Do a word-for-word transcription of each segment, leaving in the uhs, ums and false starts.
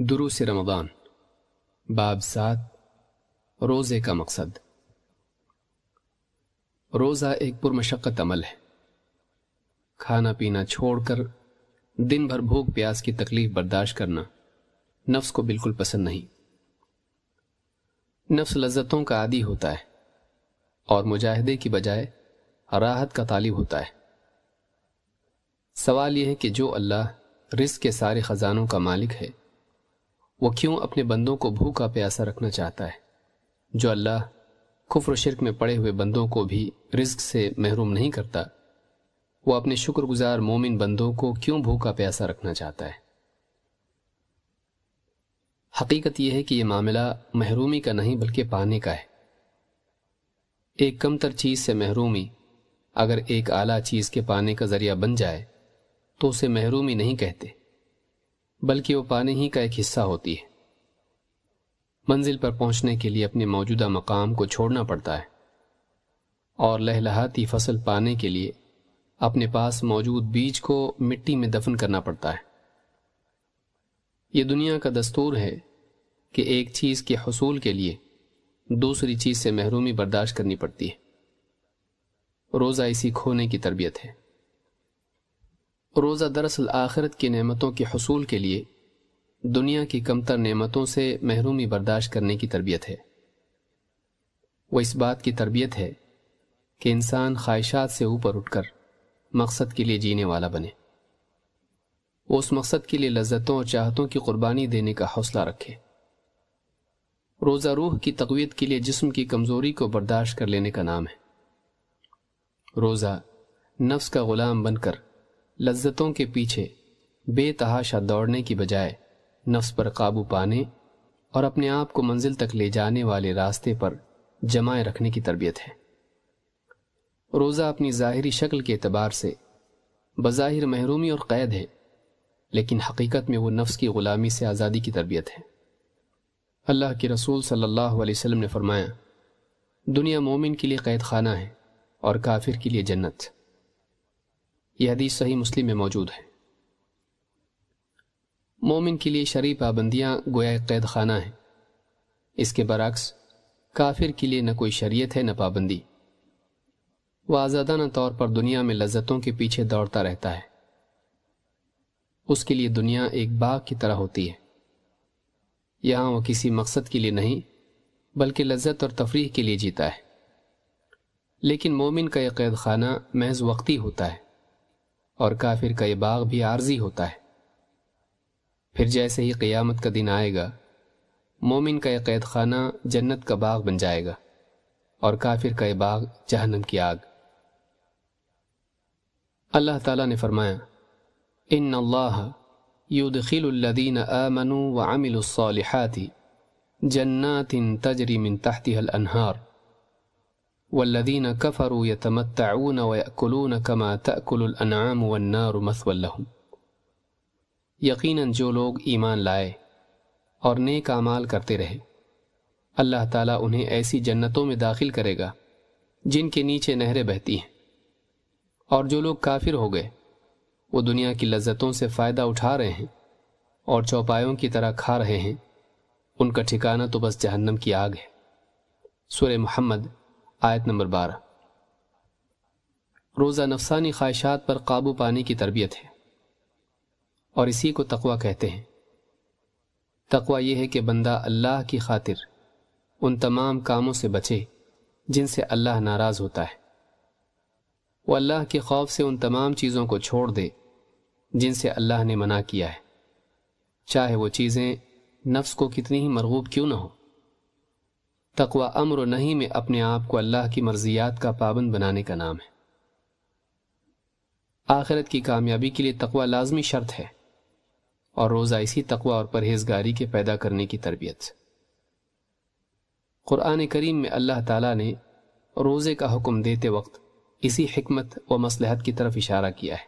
दुरूस रमज़ान बाब सात रोज़े का मकसद। रोज़ा एक पुरमशक्क़त अमल है। खाना पीना छोड़कर दिन भर भूख प्यास की तकलीफ बर्दाश्त करना नफ्स को बिल्कुल पसंद नहीं। नफ्स लज्जतों का आदी होता है और मुजाहिदे की बजाय राहत का तालिब होता है। सवाल यह है कि जो अल्लाह रिज़्क़ के सारे ख़जानों का मालिक है वो क्यों अपने बंदों को भूखा प्यासा रखना चाहता है? जो अल्लाह कुफ्र शिर्क में पड़े हुए बंदों को भी रिज़्क़ से महरूम नहीं करता, वो अपने शुक्रगुजार मोमिन बंदों को क्यों भूखा प्यासा रखना चाहता है? हकीकत यह है कि यह मामला महरूमी का नहीं बल्कि पाने का है। एक कमतर चीज़ से महरूमी अगर एक आला चीज़ के पाने का ज़रिया बन जाए तो उसे महरूमी नहीं कहते, बल्कि वो पाने ही का एक हिस्सा होती है। मंजिल पर पहुंचने के लिए अपने मौजूदा मकाम को छोड़ना पड़ता है और लहलहाती फसल पाने के लिए अपने पास मौजूद बीज को मिट्टी में दफन करना पड़ता है। ये दुनिया का दस्तूर है कि एक चीज़ के हुसूल के लिए दूसरी चीज़ से महरूमी बर्दाश्त करनी पड़ती है। रोज़ा इसी खोने की तरबियत है। रोज़ा दरअसल आखिरत की नेमतों के हुसूल के लिए दुनिया की कमतर नेमतों से महरूमी बर्दाश्त करने की तरबियत है। वह इस बात की तरबियत है कि इंसान ख्वाहिशात से ऊपर उठकर मकसद के लिए जीने वाला बने। वो उस मकसद के लिए लज्जतों और चाहतों की कुर्बानी देने का हौसला रखे। रोज़ा रूह की तक़वियत के लिए जिस्म की कमज़ोरी को बर्दाश्त कर लेने का नाम है। रोज़ा नफ्स का ग़ुलाम बनकर लज्जतों के पीछे बेतहाशा दौड़ने की बजाय नफ्स पर काबू पाने और अपने आप को मंजिल तक ले जाने वाले रास्ते पर जमाए रखने की तरबियत है। रोज़ा अपनी ज़ाहिरी शक्ल के एतबार से बज़ाहिर महरूमी और क़ैद है, लेकिन हकीकत में वो नफ्स की ग़ुलामी से आज़ादी की तरबियत है। अल्लाह के रसूल सल्लल्लाहु अलैहि वसल्लम ने फरमाया, दुनिया मोमिन के लिए क़ैद खाना है और काफिर के लिए जन्नत। यह हदीस सही मुस्लिम में मौजूद है। मोमिन के लिए शरई पाबंदियाँ गोया कैद खाना है। इसके बरक्स काफिर के लिए न कोई शरीयत है न पाबंदी। वह आज़ादाना तौर पर दुनिया में लज्जतों के पीछे दौड़ता रहता है। उसके लिए दुनिया एक बाग की तरह होती है। यहाँ वह किसी मकसद के लिए नहीं बल्कि लज्जत और तफरीह के लिए जीता है। लेकिन मोमिन का यह कैद खाना महज वक्ती होता है और काफिर का ये बाग भी आर्जी होता है। फिर जैसे ही क़यामत का दिन आएगा, मोमिन का ये कैद खाना जन्नत का बाग बन जाएगा और काफिर का ये बाग जहन्नम की आग। अल्लाह ताला ने फरमाया, इन्नल्लाह युदखिलु लदीना आमनु व अमिलुस्सालिहाति जन्नातिन तजरी मिन तहतिहल अन्हार वल्लदीना कफरू यतमत्तऊन व यअकुलून कमा तअकुलुल अनआम वन्नारु मसवल लहुम। यकीनन जो लोग ईमान लाए और नेक आमाल करते रहे, अल्लाह ताला उन्हें ऐसी जन्नतों में दाखिल करेगा जिनके नीचे नहरें बहती हैं। और जो लोग काफिर हो गए वो दुनिया की लज्जतों से फ़ायदा उठा रहे हैं और चौपायों की तरह खा रहे हैं, उनका ठिकाना तो बस जहन्नम की आग है। सूरह मुहम्मद आयत नंबर बारह। रोज़ा नफसानी ख्वाहिशात पर काबू पाने की तरबियत है और इसी को तक़वा कहते हैं। तक़वा यह है कि बंदा अल्लाह की खातिर उन तमाम कामों से बचे जिनसे अल्लाह नाराज़ होता है। वो अल्लाह के खौफ से उन तमाम चीज़ों को छोड़ दे जिनसे अल्लाह ने मना किया है, चाहे वो चीज़ें नफ्स को कितनी ही मरगूब क्यों न हो। तक़वा अम्र नहीं में अपने आप को अल्लाह की मर्ज़ियात का पाबंद बनाने का नाम है। आखिरत की कामयाबी के लिए तक़वा लाजमी शर्त है और रोज़ा इसी तक़वा और परहेज़गारी के पैदा करने की तरबियत। क़ुरान करीम में अल्लाह ताला ने रोज़े का हुक्म देते वक्त इसी हिकमत व मसलहत की तरफ इशारा किया है।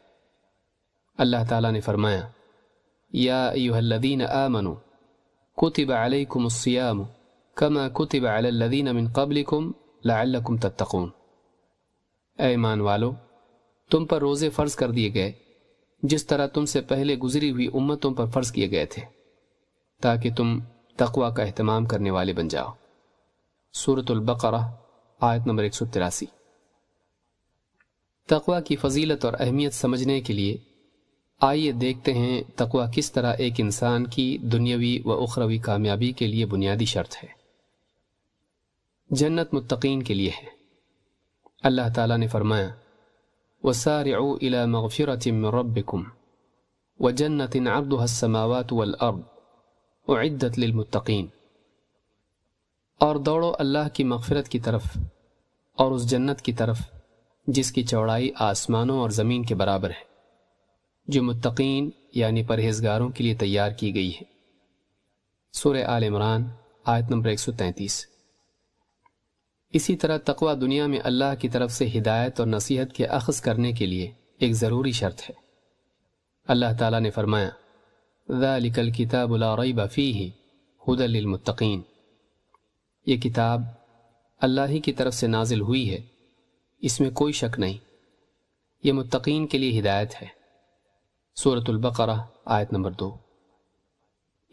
अल्लाह ताला ने फरमाया, या अय्युहल्लज़ीना आमनू कुतिब अलैकुमुस्सियाम कमा कुतिब अलल्लज़ीना मिन क़ब्लिकुम लअल्लकुम तत्तक़ून। ऐ ईमान वालो, तुम पर रोज़े फ़र्ज़ कर दिए गए जिस तरह तुमसे पहले गुजरी हुई उम्मतों पर फ़र्ज़ किए गए थे, ताकि तुम तक़वा का अहतमाम करने वाले बन जाओ। सूरतुल बकरा आयत नंबर एक सौ तिरासी। तक़वा की फजीलत और अहमियत समझने के लिए आइए देखते हैं तक़वा किस तरह एक इंसान की दुनियावी व उखरवी कामयाबी के लिए बुनियादी शर्त है। जन्नत मुत्तक़ीन के लिए है। अल्लाह ताला ने फरमाया, वसारिउ इला मग़फ़िरतिम मिन रब्बिकुम व जन्नतिन अर्दुहा अस्समावातु वल अर्द उइद्दत लिल मुत्तक़ीन। और दौड़ो अल्लाह की मग़फ़िरत की तरफ और उस जन्नत की तरफ जिसकी चौड़ाई आसमानों और ज़मीन के बराबर है, जो मुत्तक़ीन यानी परहेजगारों के लिए तैयार की गई है। सूरह आल इमरान आयत नंबर एक सौ तैंतीस। इसी तरह तक़वा दुनिया में अल्लाह की तरफ से हिदायत और नसीहत के अख़ज़ करने के लिए एक ज़रूरी शर्त है। अल्लाह ताला ने फरमाया, ज़ालिकल किताबु ला रैब फ़ीही हुदल लिल मुत्तक़ीन। ये किताब अल्लाह ही की तरफ से नाजिल हुई है, इसमें कोई शक नहीं, ये मुत्तक़ीन के लिए हिदायत है। सूरतुल बकरा आयत नंबर दो।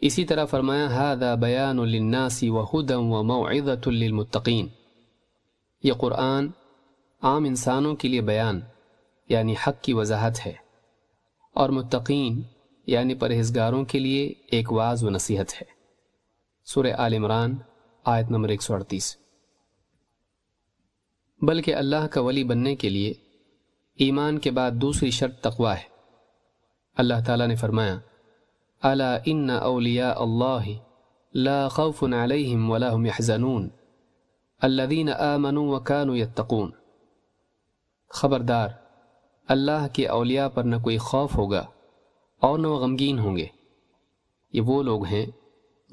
इसी तरह फरमाया, हादा बयान लिन्नासी व हुदन व मौइज़तुन लिल मुत्तक़ीन। यह क़ुरान आम इंसानों के लिए बयान यानी हक़ की वजाहत है और मुत्तक़ीन यानी परहेजगारों के लिए एक वाज़ व नसीहत है। सूरह आल इमरान आयत नंबर एक सौ अड़तीस। बल्कि अल्लाह का वली बनने के लिए ईमान के बाद दूसरी शर्त तक़वा है। अल्लाह ताला ने फरमाया, अला इन्ना औलिया अल्लाहि ला खौफुन अलैहिम वला हुम यहज़नून अल्लज़ीना आमनू व कानू यत्तक़ून। ख़बरदार, अल्लाह के औलिया पर न कोई खौफ होगा और न वह गमगीन होंगे। ये वो लोग हैं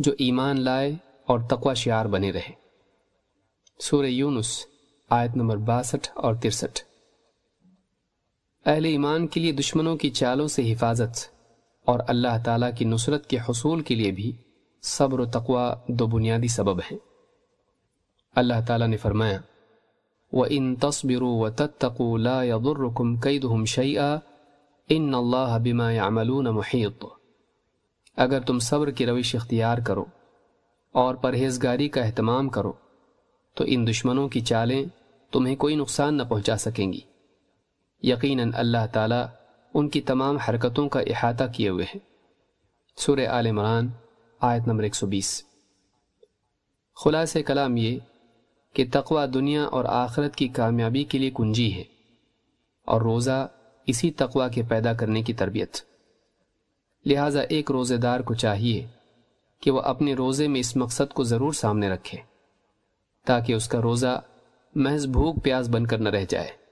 जो ईमान लाए और तक़वा शियार बने रहे। सूरह यूनुस आयत नंबर बासठ और तिरसठ। अहले ईमान के लिए दुश्मनों की चालों से हिफाजत और अल्लाह ताला की नुसरत के हुसूल के लिए भी सब्र और तक़वा दो बुनियादी सबब हैं। अल्लाह ताला ने फरमाया, व इन तस्बिरू व तत्तक़ू ला यदुर्रुकुम कैदुहुम शैआ इन्नल्लाह बिमा यामलून मुहीत। अगर तुम सब्र की रविश इख्तियार करो और परहेजगारी का अहतमाम करो तो इन दुश्मनों की चालें तुम्हें कोई नुकसान न पहुंचा सकेंगी। यकीनन अल्लाह ताला उनकी तमाम हरकतों का इहाता किए हुए है। सूरह आल इमरान आयत नंबर एक सौ बीस। खुलासे कलाम ये कि तक़वा दुनिया और आखरत की कामयाबी के लिए कुंजी है और रोज़ा इसी तक़वा के पैदा करने की तरबियत। लिहाजा एक रोज़ेदार को चाहिए कि वह अपने रोज़े में इस मकसद को ज़रूर सामने रखे ताकि उसका रोज़ा महज भूख प्यास बनकर न रह जाए।